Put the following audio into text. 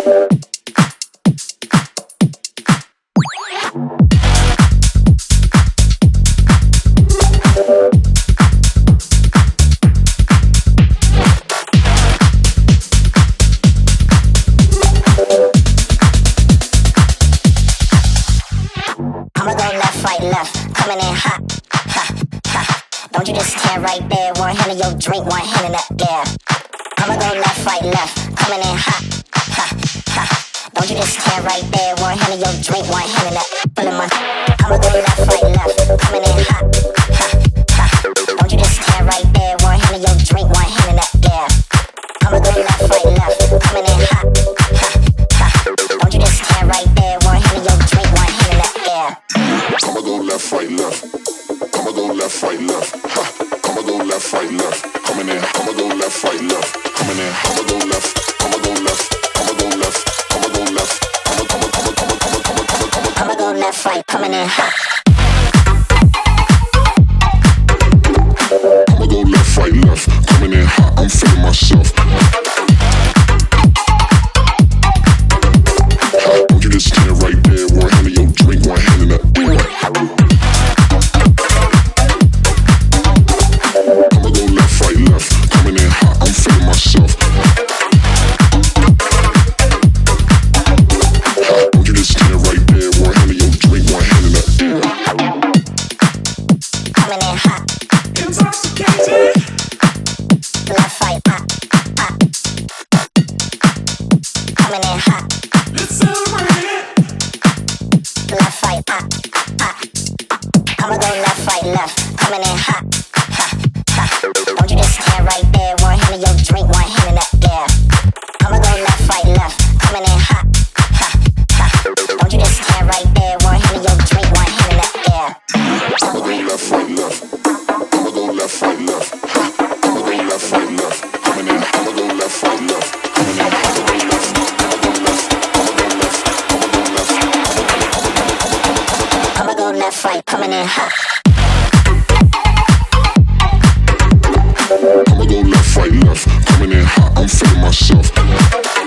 I'ma go left, right, left, coming in hot, ha, ha. Don't you just stand right there, one hand in your drink, one hand in that gap. I'ma go left, right, left, coming in hot, ha, ha. Don't you just stand right there, one hand in your drink, one hand in that, full of my. I'ma go left, right, left, coming in hot, ha, ha. Don't you just stand right there, one hand in your drink, one hand in that gap. I'ma go left, right, left, coming in hot, ha, ha. Don't you just stand right there, one hand in your drink, one hand in that gap. I'ma go left, right, left. I'ma go left, right, left. I'ma go left, right, left. Coming in. I'ma go left, right, left. Coming in. I'ma go left. I'ma go left. I'ma go left. I'ma go left. I'ma go left, right, coming in hot. I'ma go left, right, left. Coming in hot. I'm feeling myself. Don't you just stand right there? One hand in your drink, one hand in that beer. I'ma go left, right, left. Coming in hot, I'm feeling myself. Don't you just stand right there? One hand in your drink, one hand in that beer. Coming in hot, intoxicated. Left, right, hot, hot. Coming in hot. Left, right, hot, hot. I'ma go left, right, left, coming in hot, ha, ha. Don't you just stand right there, one hand in your drink, one hand in that gap. I'ma go left, right, left, coming in hot, ha, ha. Don't you just stand right there, one hand in your drink, one hand in that gap. I'ma go left, right, left. I'ma go left, right, left. I'ma go left, right, left. Coming in, I'ma go left, right, left. Coming in, I'ma go left, I'ma go left. I'ma go left, right, coming in hot. I'ma go left, right, left, coming in hot. I'm feeling myself.